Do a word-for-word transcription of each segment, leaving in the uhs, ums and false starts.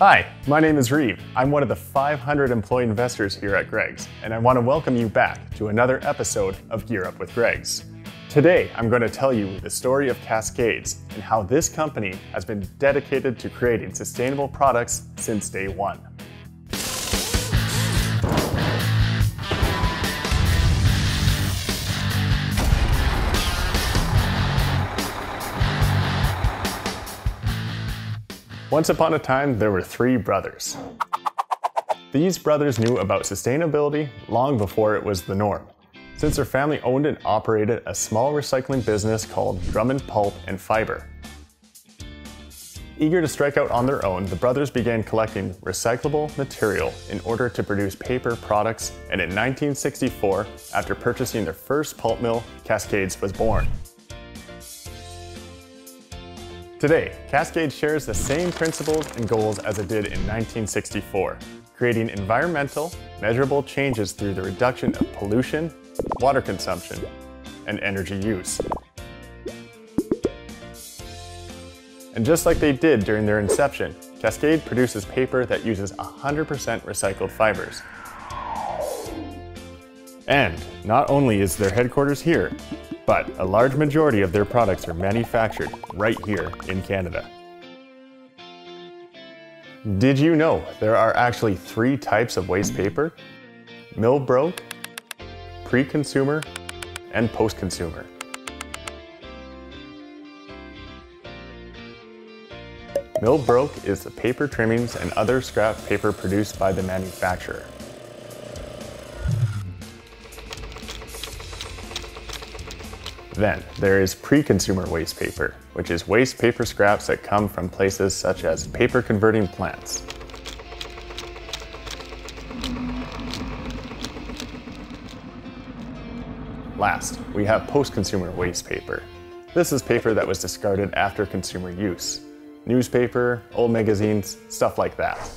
Hi, my name is Reeve. I'm one of the five hundred employee investors here at Gregg's, and I want to welcome you back to another episode of Gear Up with Gregg's. Today, I'm going to tell you the story of Cascades and how this company has been dedicated to creating sustainable products since day one. Once upon a time, there were three brothers. These brothers knew about sustainability long before it was the norm, since their family owned and operated a small recycling business called Drummond Pulp and Fiber. Eager to strike out on their own, the brothers began collecting recyclable material in order to produce paper products, and in nineteen sixty-four, after purchasing their first pulp mill, Cascades was born. Today, Cascades shares the same principles and goals as it did in nineteen sixty-four, creating environmental, measurable changes through the reduction of pollution, water consumption, and energy use. And just like they did during their inception, Cascade produces paper that uses one hundred percent recycled fibers. And not only is their headquarters here, but a large majority of their products are manufactured right here in Canada. Did you know there are actually three types of waste paper? Mill Broke, Pre-Consumer, and Post-Consumer. Mill Broke is the paper trimmings and other scrap paper produced by the manufacturer. Then there is pre-consumer waste paper, which is waste paper scraps that come from places such as paper converting plants. Last, we have post-consumer waste paper. This is paper that was discarded after consumer use. Newspaper, old magazines, stuff like that.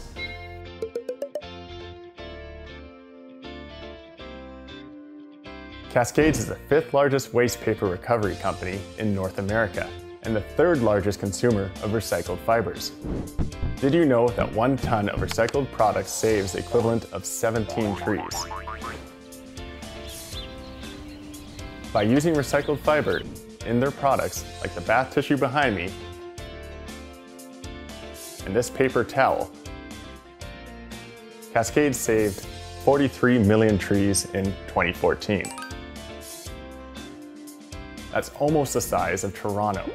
Cascades is the fifth largest waste paper recovery company in North America and the third largest consumer of recycled fibers. Did you know that one ton of recycled products saves the equivalent of seventeen trees? By using recycled fiber in their products, like the bath tissue behind me and this paper towel, Cascades saved forty-three million trees in twenty fourteen. That's almost the size of Toronto.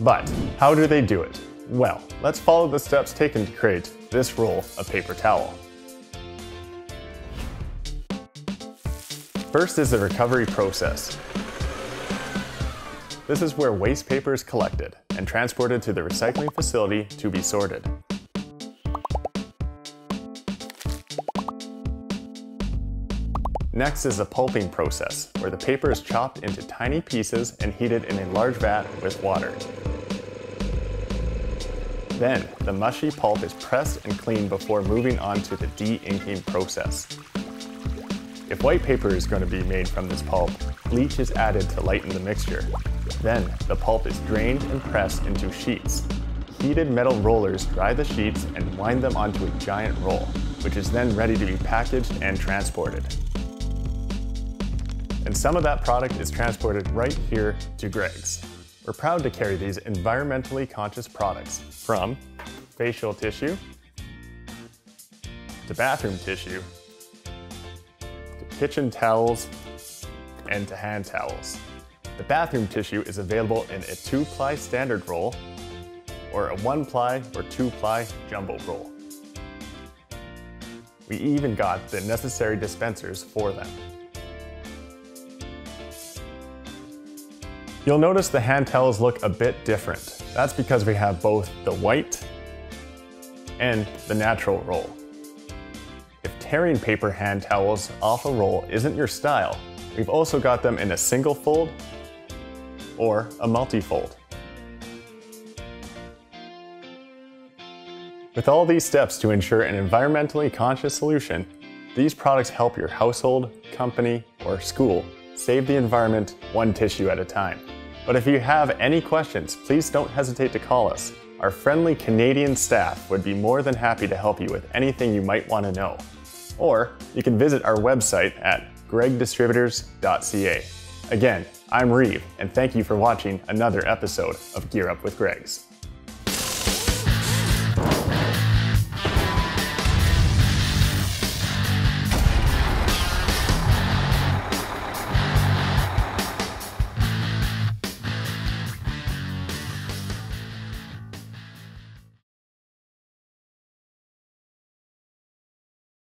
But how do they do it? Well, let's follow the steps taken to create this roll of paper towel. First is the recovery process. This is where waste paper is collected and transported to the recycling facility to be sorted. Next is the pulping process, where the paper is chopped into tiny pieces and heated in a large vat with water. Then, the mushy pulp is pressed and cleaned before moving on to the de-inking process. If white paper is going to be made from this pulp, bleach is added to lighten the mixture. Then, the pulp is drained and pressed into sheets. Heated metal rollers dry the sheets and wind them onto a giant roll, which is then ready to be packaged and transported. And some of that product is transported right here to Gregg's. We're proud to carry these environmentally conscious products, from facial tissue, to bathroom tissue, to kitchen towels, and to hand towels. The bathroom tissue is available in a two-ply standard roll, or a one-ply or two-ply jumbo roll. We even got the necessary dispensers for them. You'll notice the hand towels look a bit different. That's because we have both the white and the natural roll. If tearing paper hand towels off a roll isn't your style, we've also got them in a single fold or a multi-fold. With all these steps to ensure an environmentally conscious solution, these products help your household, company, or school save the environment one tissue at a time. But if you have any questions, please don't hesitate to call us. Our friendly Canadian staff would be more than happy to help you with anything you might want to know. Or you can visit our website at gregg distributors dot c a. Again, I'm Reeve, and thank you for watching another episode of Gear Up with Gregg's.